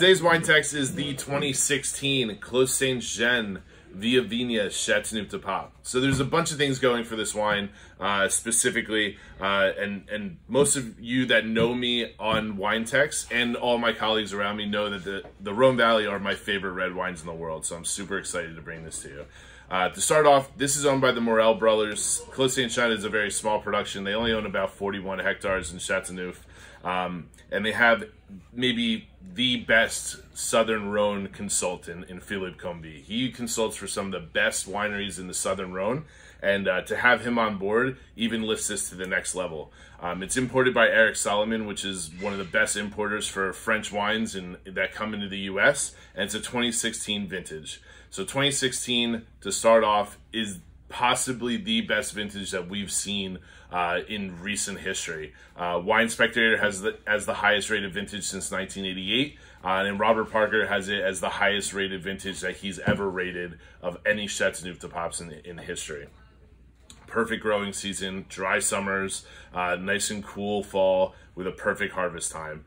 Today's Winetext is the 2016 Clos Saint Jean Vieilles Vignes Chateauneuf du Pape. So there's a bunch of things going for this wine specifically, and most of you that know me on Winetext and all my colleagues around me know that the Rhone Valley are my favorite red wines in the world, so I'm super excited to bring this to you. To start off, this is owned by the Morel Brothers. Clos Saint Jean is a very small production. They only own about 41 hectares in Chateauneuf, and they have maybe the best Southern Rhone consultant in Philippe Combier. He consults for some of the best wineries in the Southern Rhone, and to have him on board even lifts this to the next level. It's imported by Eric Solomon, which is one of the best importers for French wines that come into the U.S., and it's a 2016 vintage. So 2016, to start off, is possibly the best vintage that we've seen in recent history. Wine Spectator has as the highest rated vintage since 1988, and Robert Parker has it as the highest rated vintage that he's ever rated of any Chateauneuf du Pape in history. Perfect growing season, dry summers, nice and cool fall with a perfect harvest time.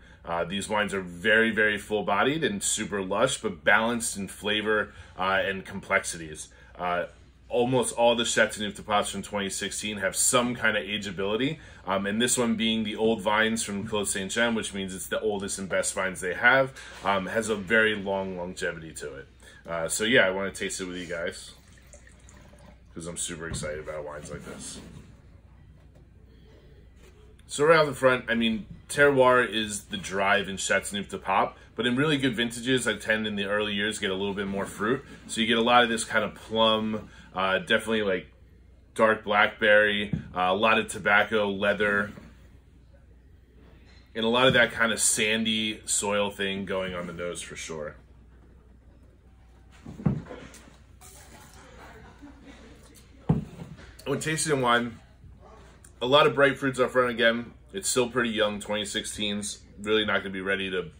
These wines are very, very full-bodied and super lush, but balanced in flavor and complexities. Almost all the Chateauneuf du Pape from 2016 have some kind of ageability, and this one being the old vines from Clos Saint Jean, which means it's the oldest and best vines they have, has a very long longevity to it. So yeah, I want to taste it with you guys, because I'm super excited about wines like this. So right off the front, I mean, terroir is the drive in Chateauneuf du Pape, but in really good vintages, I tend in the early years get a little bit more fruit. So you get a lot of this kind of plum, definitely like dark blackberry, a lot of tobacco, leather, and a lot of that kind of sandy soil thing going on the nose for sure. When tasting wine, a lot of bright fruits up front again. It's still pretty young, 2016's. Really not going to be ready to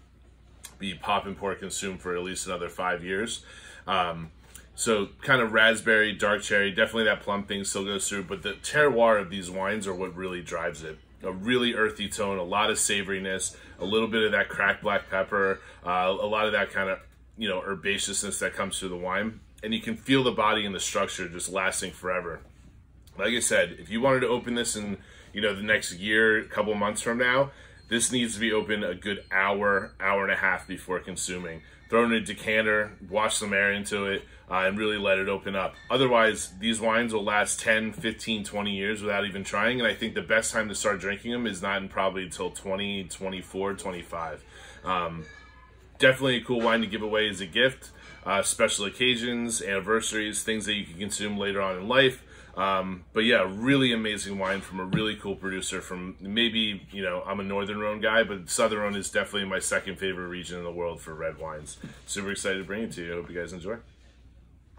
be pop and pour consumed for at least another 5 years. So kind of raspberry, dark cherry, definitely that plum thing still goes through, but the terroir of these wines are what really drives it. A really earthy tone, a lot of savoriness, a little bit of that cracked black pepper, a lot of that kind of, you know, herbaceousness that comes through the wine. And you can feel the body and the structure just lasting forever. Like I said, if you wanted to open this in, you know, the next year, a couple months from now, this needs to be open a good hour, hour and a half before consuming. Throw it in a decanter, wash some air into it, and really let it open up. Otherwise, these wines will last 10, 15, 20 years without even trying, and I think the best time to start drinking them is not in probably until 20, 24, 25. Definitely a cool wine to give away as a gift, special occasions, anniversaries, things that you can consume later on in life. But yeah, really amazing wine from a really cool producer from maybe, you know, I'm a Northern Rhone guy, but Southern Rhone is definitely my second favorite region in the world for red wines. Super excited to bring it to you. Hope you guys enjoy.